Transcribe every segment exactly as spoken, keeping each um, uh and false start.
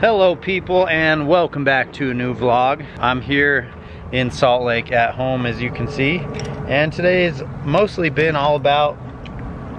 Hello people, and welcome back to a new vlog. I'm here in Salt Lake at home, as you can see, and today's mostly been all about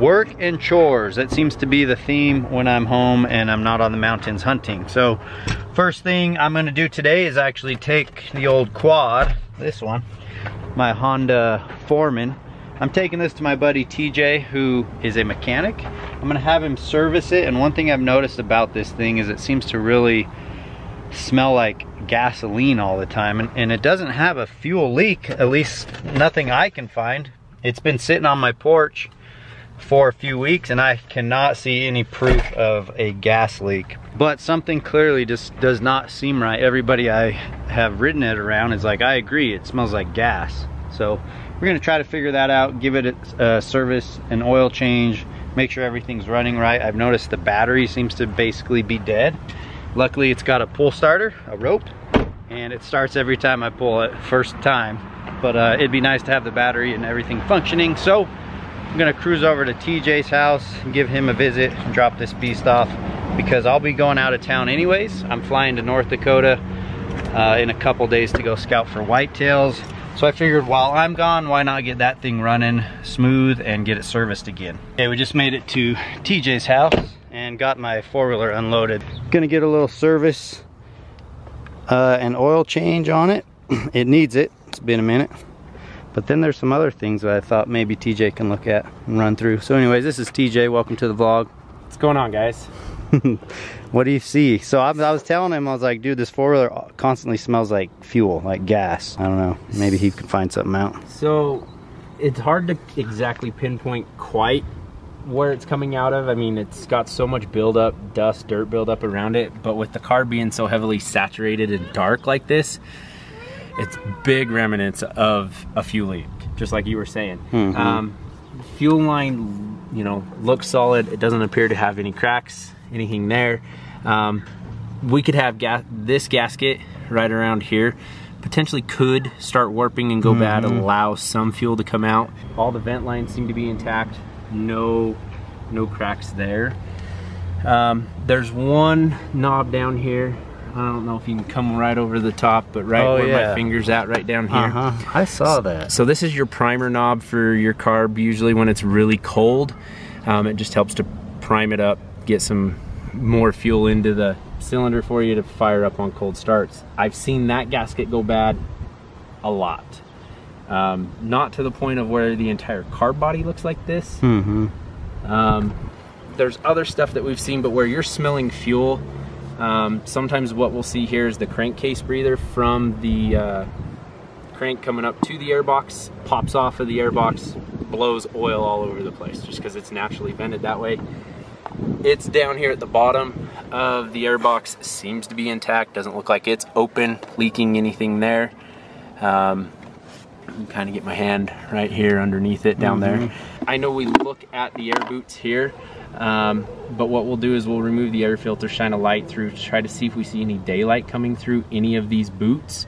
work and chores. That seems to be the theme when I'm home and I'm not on the mountains hunting. So first thing I'm gonna do today is actually take the old quad, this one, my Honda Foreman. I'm taking this to my buddy T J, who is a mechanic. I'm gonna have him service it, and one thing I've noticed about this thing is it seems to really smell like gasoline all the time, and, and it doesn't have a fuel leak, at least nothing I can find. It's been sitting on my porch for a few weeks and I cannot see any proof of a gas leak, but something clearly just does not seem right. Everybody I have ridden it around is like, I agree, it smells like gas. So we're gonna try to figure that out, give it a service, an oil change, make sure everything's running right. I've noticed the battery seems to basically be dead. Luckily it's got a pull starter, a rope, and it starts every time I pull it, first time. But uh, it'd be nice to have the battery and everything functioning. So I'm gonna cruise over to T J's house, give him a visit, and drop this beast off, because I'll be going out of town anyways. I'm flying to North Dakota uh, in a couple days to go scout for whitetails. So I figured while I'm gone, why not get that thing running smooth and get it serviced again. Okay, we just made it to T J's house and got my four-wheeler unloaded. Gonna get a little service uh, and oil change on it. It needs it, it's been a minute. But then there's some other things that I thought maybe T J can look at and run through. So anyways, this is T J, welcome to the vlog. What's going on, guys? What do you see? So I, I was telling him, I was like, dude, this four-wheeler constantly smells like fuel, like gas. I don't know, maybe he could find something out. So it's hard to exactly pinpoint quite where it's coming out of. I mean, it's got so much buildup, dust, dirt buildup around it, but with the car being so heavily saturated and dark like this, it's big remnants of a fuel leak, just like you were saying. Mm-hmm. Um, fuel line, you know, looks solid. It doesn't appear to have any cracks, anything there. Um, we could have gas this gasket right around here potentially could start warping and go mm-hmm. bad, allow some fuel to come out. All the vent lines seem to be intact, no no cracks there. Um, there's one knob down here, I don't know if you can come right over the top, but right oh, where yeah. my finger's at, right down here. Uh-huh. I saw that. So this is your primer knob for your carb. Usually when it's really cold, um, it just helps to prime it up, get some more fuel into the cylinder for you to fire up on cold starts. I've seen that gasket go bad a lot. Um, not to the point of where the entire carb body looks like this. Mm-hmm. Um, there's other stuff that we've seen, but where you're smelling fuel, Um, sometimes what we'll see here is the crankcase breather from the uh, crank coming up to the airbox, pops off of the airbox, blows oil all over the place just because it's naturally vented that way. It's down here at the bottom of the airbox, seems to be intact, doesn't look like it's open, leaking anything there. Um, you can kind of get my hand right here underneath it down mm-hmm. there. I know we look at the air boots here. Um, but what we'll do is we'll remove the air filter, shine a light through, try to see if we see any daylight coming through any of these boots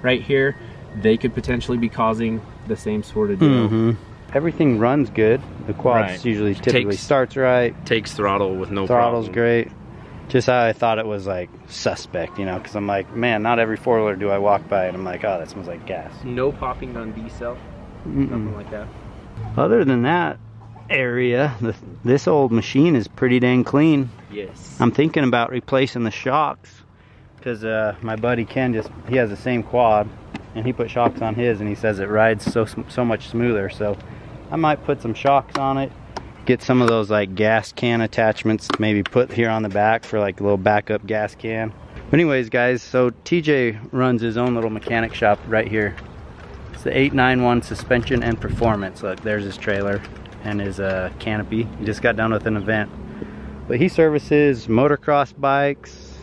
right here. They could potentially be causing the same sort of deal. Mm-hmm. Everything runs good. The quad right. usually typically takes, starts right. Takes throttle with no Throttle's problem. Great. Just how I thought it was like suspect, you know, because I'm like, man, not every four-wheeler do I walk by and I'm like, oh, that smells like gas. No popping on D-cell, mm-mm. nothing like that. Other than that area, the, this old machine is pretty dang clean. Yes. I'm thinking about replacing the shocks, because uh, my buddy Ken just, he has the same quad and he put shocks on his and he says it rides so so much smoother. So I might put some shocks on it, get some of those like gas can attachments, maybe put here on the back for like a little backup gas can. But anyways guys, so T J runs his own little mechanic shop right here. It's the eight ninety-one Suspension and Performance. Look, there's his trailer and his uh, canopy. He just got done with an event. But he services motocross bikes.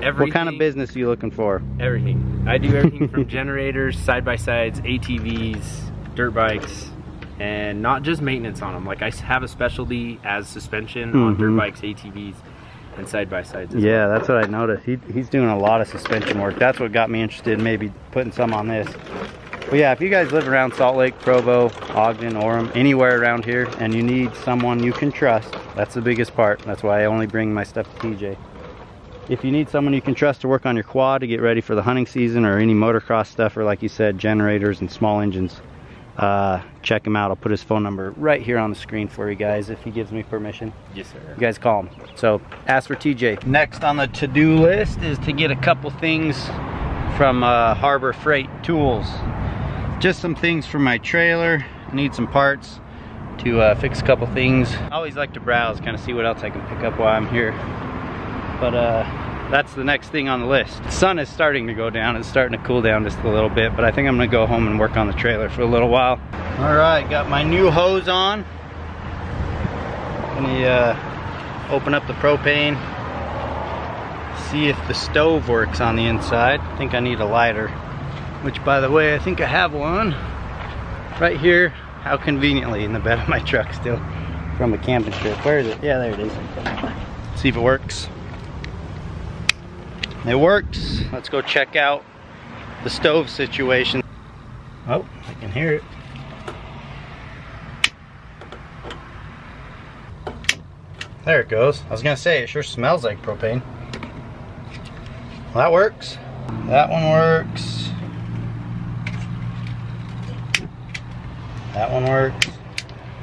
Everything. What kind of business are you looking for? Everything. I do everything from generators, side-by-sides, A T Vs, dirt bikes, and not just maintenance on them. Like I have a specialty as suspension mm-hmm. on dirt bikes, A T Vs, and side-by-sides. Yeah, well. That's what I noticed. He, he's doing a lot of suspension work. That's what got me interested in maybe putting some on this. Well, yeah, if you guys live around Salt Lake, Provo, Ogden, Orem, anywhere around here, and you need someone you can trust, that's the biggest part. That's why I only bring my stuff to T J. If you need someone you can trust to work on your quad to get ready for the hunting season or any motocross stuff, or like you said, generators and small engines, uh, check him out. I'll put his phone number right here on the screen for you guys if he gives me permission. Yes, sir. You guys call him. So ask for T J. Next on the to-do list is to get a couple things from uh, Harbor Freight Tools. Just some things for my trailer. I need some parts to uh, fix a couple things. I always like to browse, kind of see what else I can pick up while I'm here. But uh, that's the next thing on the list. The sun is starting to go down. It's starting to cool down just a little bit, but I think I'm gonna go home and work on the trailer for a little while. All right, got my new hose on. Let me uh, open up the propane. See if the stove works on the inside. I think I need a lighter, which by the way, I think I have one right here. How conveniently in the bed of my truck still from a camping trip. Where is it? Yeah, there it is. Let's see if it works. It works. Let's go check out the stove situation. Oh, I can hear it. There it goes. I was gonna say, it sure smells like propane. Well, that works. That one works. That one works.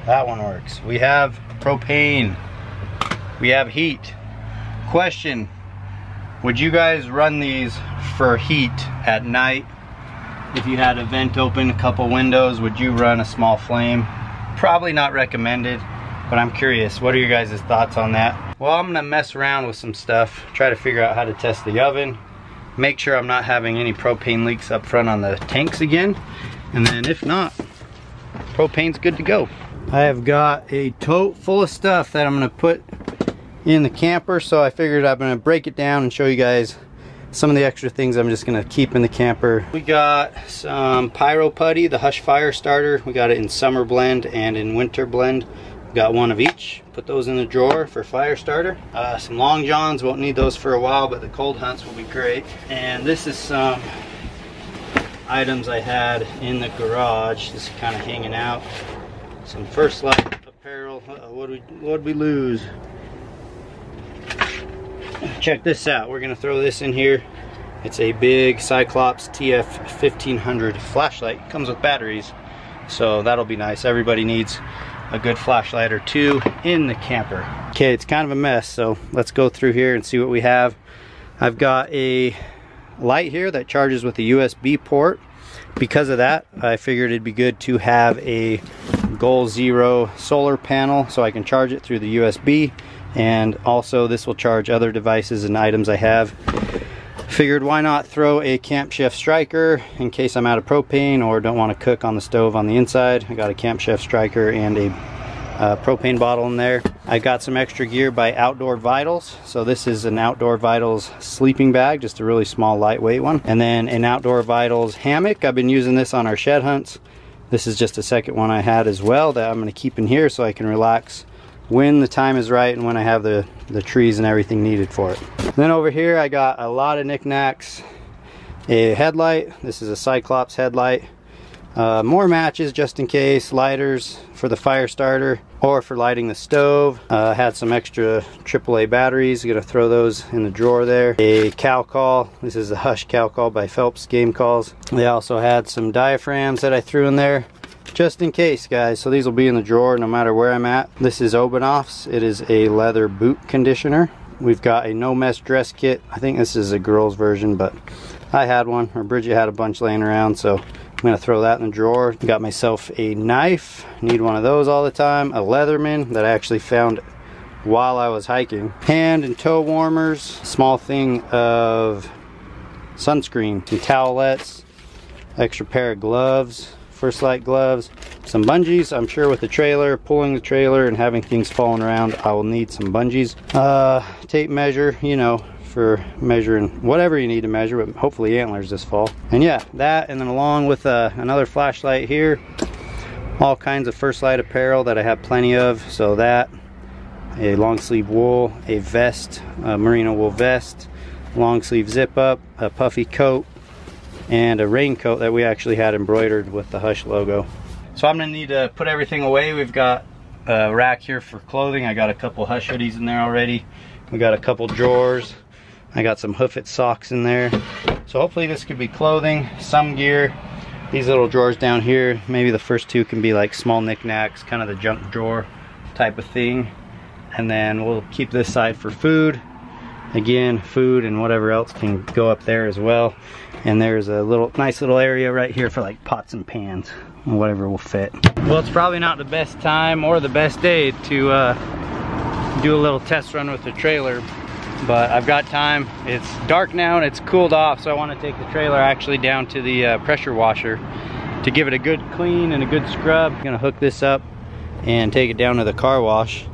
That one works. We have propane. We have heat. Question. Would you guys run these for heat at night? If you had a vent open, a couple windows, would you run a small flame? Probably not recommended, but I'm curious. What are your guys' thoughts on that? Well, I'm gonna mess around with some stuff, try to figure out how to test the oven, make sure I'm not having any propane leaks up front on the tanks again, and then if not, propane's good to go. I have got a tote full of stuff that I'm gonna put in the camper, so I figured I'm gonna break it down and show you guys some of the extra things I'm just gonna keep in the camper. We got some Pyro Putty, the Hush Fire Starter. We got it in summer blend and in winter blend. We got one of each. Put those in the drawer for fire starter. Uh, some Long Johns, won't need those for a while, but the cold hunts will be great. And this is some items I had in the garage, just kind of hanging out. Some First Light apparel. Uh, what did we, what'd we lose? Check this out. We're gonna throw this in here. It's a big Cyclops T F fifteen hundred flashlight. Comes with batteries, so that'll be nice. Everybody needs a good flashlight or two in the camper. Okay, it's kind of a mess, so let's go through here and see what we have. I've got a light here that charges with a U S B port. Because of that, I figured it'd be good to have a Goal Zero solar panel so I can charge it through the U S B, and also this will charge other devices and items I have. Figured why not throw a Camp Chef striker in case I'm out of propane or don't want to cook on the stove on the inside. I got a Camp Chef striker and a uh, propane bottle in there. I got some extra gear by Outdoor Vitals. So this is an Outdoor Vitals sleeping bag, just a really small lightweight one. And then an Outdoor Vitals hammock. I've been using this on our shed hunts. This is just a second one I had as well that I'm going to keep in here so I can relax when the time is right and when I have the, the trees and everything needed for it. And then over here I got a lot of knickknacks. A headlight, this is a Cyclops headlight. Uh, more matches just in case, lighters for the fire starter or for lighting the stove. Uh, had some extra triple A batteries, gonna throw those in the drawer there. A cow call, this is a Hush cow call by Phelps Game Calls. They also had some diaphragms that I threw in there, just in case, guys. So these will be in the drawer no matter where I'm at. This is Obanoff's. It is a leather boot conditioner. We've got a no mess dress kit. I think this is a girl's version, but I had one, or Bridget had a bunch laying around, so I'm gonna throw that in the drawer. Got myself a knife. Need one of those all the time. A Leatherman that I actually found while I was hiking. Hand and toe warmers. Small thing of sunscreen. Some towelettes. Extra pair of gloves. First Light gloves, some bungees. I'm sure with the trailer, pulling the trailer and having things falling around, I will need some bungees. Uh, tape measure, you know, for measuring whatever you need to measure, but hopefully antlers this fall. And yeah, that, and then along with uh, another flashlight here, all kinds of First Light apparel that I have plenty of. So that, a long sleeve wool, a vest, a merino wool vest, long sleeve zip up, a puffy coat, and a raincoat that we actually had embroidered with the Hush logo. So I'm gonna need to put everything away. We've got a rack here for clothing. I got a couple Hush hoodies in there already. We got a couple drawers. I got some Hoof It socks in there. So hopefully this could be clothing, some gear. These little drawers down here, maybe the first two can be like small knickknacks, kind of the junk drawer type of thing. And then we'll keep this side for food. Again, food and whatever else can go up there as well. And there's a little nice little area right here for like pots and pans, whatever will fit. Well, it's probably not the best time or the best day to uh, do a little test run with the trailer, but I've got time. It's dark now and it's cooled off, so I want to take the trailer actually down to the uh, pressure washer to give it a good clean and a good scrub. I'm gonna hook this up and take it down to the car wash.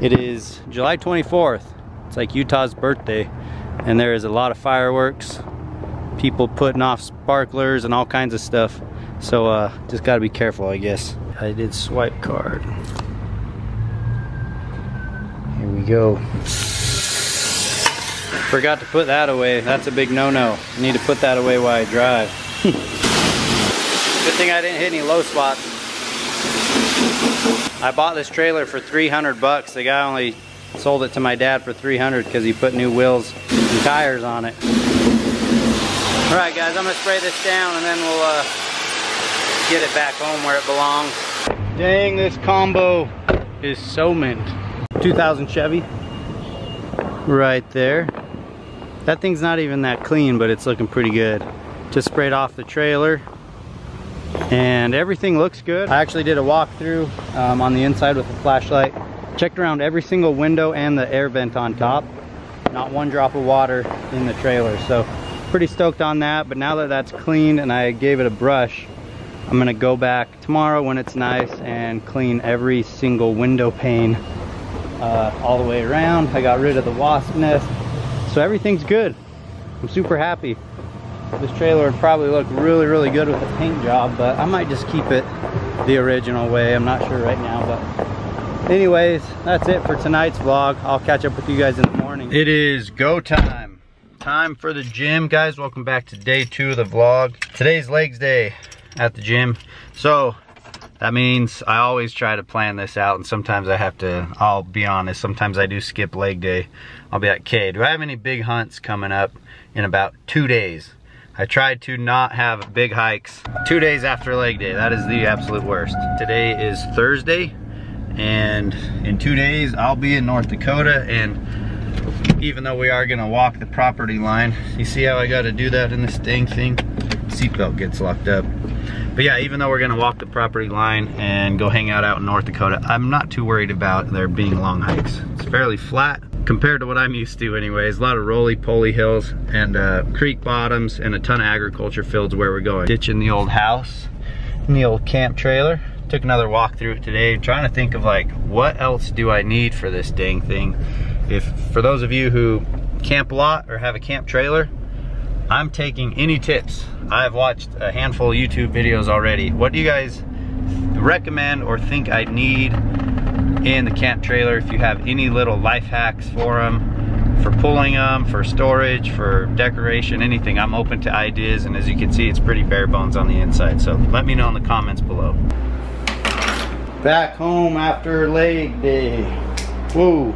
It is July twenty-fourth. It's like Utah's birthday, and there is a lot of fireworks, people putting off sparklers and all kinds of stuff. So uh, just gotta be careful, I guess. I did swipe card. Here we go. Forgot to put that away. That's a big no-no. I need to put that away while I drive. Good thing I didn't hit any low spots. I bought this trailer for three hundred bucks. The guy only sold it to my dad for three hundred because he put new wheels and tires on it. All right, guys, I'm gonna spray this down and then we'll uh, get it back home where it belongs. Dang, this combo is so mint. two thousand Chevy, right there. That thing's not even that clean, but it's looking pretty good. Just sprayed off the trailer. And everything looks good. I actually did a walkthrough um, on the inside with a flashlight. Checked around every single window and the air vent on top. Not one drop of water in the trailer. So pretty stoked on that. But now that that's cleaned and I gave it a brush, I'm gonna go back tomorrow when it's nice and clean every single window pane uh, all the way around. I got rid of the wasp nest. So everything's good. I'm super happy. This trailer would probably look really, really good with a paint job, but I might just keep it the original way. I'm not sure right now, but anyways, that's it for tonight's vlog. I'll catch up with you guys in the morning. It is go time. Time for the gym, guys. Welcome back to day two of the vlog. Today's legs day at the gym. So that means I always try to plan this out, and sometimes I have to, I'll be honest, sometimes I do skip leg day. I'll be like, okay, do I have any big hunts coming up in about two days? I tried to not have big hikes two days after leg day. That is the absolute worst. Today is Thursday, and in two days I'll be in North Dakota, and even though we are gonna walk the property line, you see how I gotta do that in this dang thing? Seatbelt gets locked up. But yeah, even though we're gonna walk the property line and go hang out out in North Dakota, I'm not too worried about there being long hikes. It's fairly flat. Compared to what I'm used to anyways. A lot of roly-poly hills and uh, creek bottoms and a ton of agriculture fields where we're going. Ditching the old house and the old camp trailer. Took another walk through it today, trying to think of like, what else do I need for this dang thing? If, for those of you who camp a lot or have a camp trailer, I'm taking any tips. I've watched a handful of YouTube videos already. What do you guys recommend or think I need in the camp trailer? If you have any little life hacks for them, for pulling them, for storage, for decoration, anything, I'm open to ideas. And as you can see, it's pretty bare bones on the inside, so let me know in the comments below. Back home after leg day. Whoa,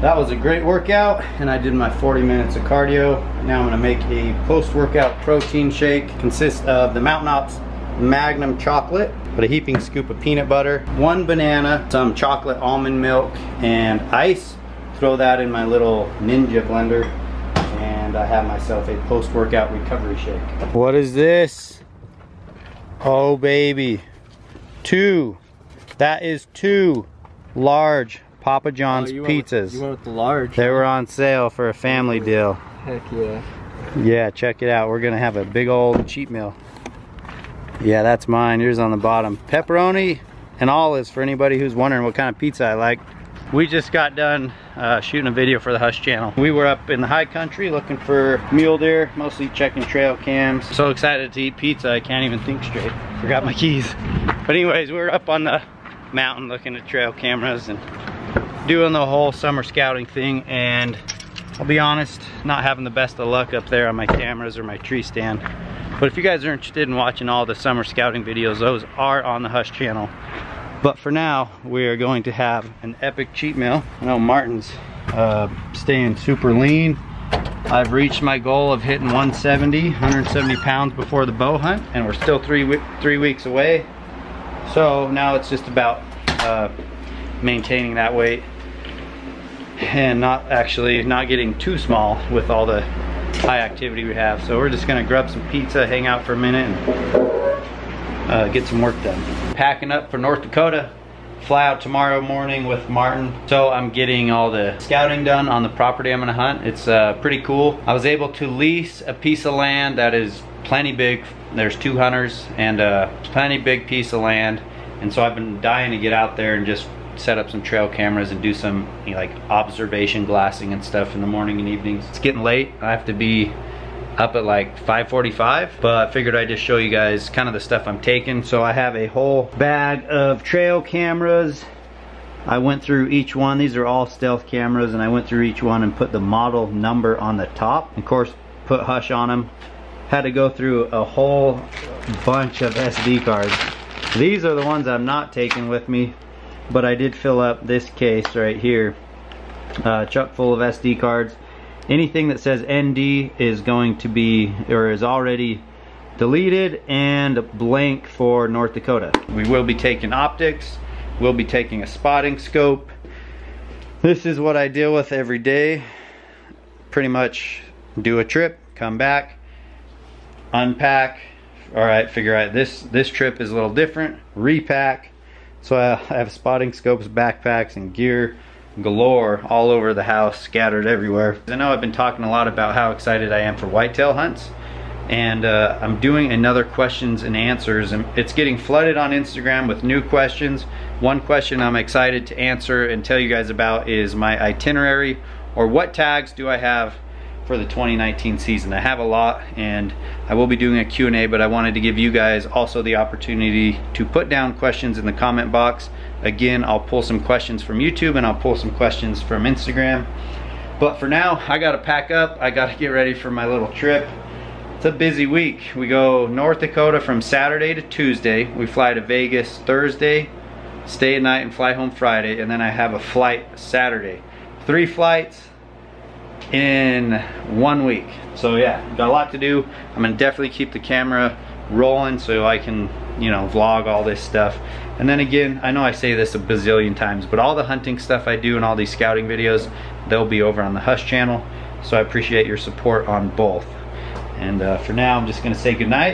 that was a great workout, and I did my forty minutes of cardio. Now I'm gonna make a post-workout protein shake. Consists of the Mountain Ops Magnum chocolate, but a heaping scoop of peanut butter, one banana, some chocolate almond milk, and ice. Throw that in my little ninja blender, and I have myself a post-workout recovery shake. What is this? Oh baby, two. That is two large Papa John's oh, you pizzas. Went with, you went with the large. They were on sale for a family deal. Heck yeah. Yeah, check it out. We're gonna have a big old cheat meal. Yeah, that's mine. Yours on the bottom. Pepperoni and olives for anybody who's wondering what kind of pizza I like. We just got done uh, shooting a video for the Hush channel. We were up in the high country looking for mule deer, mostly checking trail cams. So excited to eat pizza, I can't even think straight. Forgot my keys. But anyways, we were up on the mountain looking at trail cameras and doing the whole summer scouting thing, and I'll be honest, not having the best of luck up there on my cameras or my tree stand. But if you guys are interested in watching all the summer scouting videos, those are on the Hush channel. But for now, we are going to have an epic cheat meal. I know Martin's uh, staying super lean. I've reached my goal of hitting one seventy, one seventy pounds before the bow hunt, and we're still three, three weeks away. So now it's just about uh, maintaining that weight and not actually not getting too small with all the high activity we have. So we're just gonna grab some pizza, hang out for a minute, and uh, get some work done. Packing up for North Dakota. Fly out tomorrow morning with Martin. So I'm getting all the scouting done on the property I'm gonna hunt. It's uh, pretty cool. I was able to lease a piece of land that is plenty big. There's two hunters and a plenty big piece of land. And so I've been dying to get out there and just set up some trail cameras and do some, you know, like observation glassing and stuff in the morning and evenings. It's getting late. I have to be up at like five forty-five, but I figured I'd just show you guys kind of the stuff I'm taking. So I have a whole bag of trail cameras. I went through each one. These are all stealth cameras, and I went through each one and put the model number on the top. Of course, put Hush on them. Had to go through a whole bunch of S D cards. These are the ones I'm not taking with me, but I did fill up this case right here, uh, chuck full of S D cards. Anything that says N D is going to be, or is already deleted, and blank for North Dakota. We will be taking optics, we'll be taking a spotting scope. This is what I deal with every day. Pretty much do a trip, come back, unpack. All right, figure out this, this trip is a little different, repack. So I have spotting scopes, backpacks, and gear galore all over the house, scattered everywhere. I know I've been talking a lot about how excited I am for whitetail hunts, and uh, I'm doing another questions and answers, and it's getting flooded on Instagram with new questions. One question I'm excited to answer and tell you guys about is my itinerary, or what tags do I have for the twenty nineteen season. I have a lot, and I will be doing a Q and A, but I wanted to give you guys also the opportunity to put down questions in the comment box. Again, I'll pull some questions from YouTube, and I'll pull some questions from Instagram. But for now, I gotta pack up. I gotta get ready for my little trip. It's a busy week. We go North Dakota from Saturday to Tuesday. We fly to Vegas Thursday, stay at night, and fly home Friday, and then I have a flight Saturday. Three flights in one week. So yeah, got a lot to do. I'm gonna definitely keep the camera rolling so I can, you know, vlog all this stuff. And then again, I know I say this a bazillion times, but all the hunting stuff I do and all these scouting videos, they'll be over on the Hush channel. So I appreciate your support on both. And uh, for now, I'm just gonna say goodnight.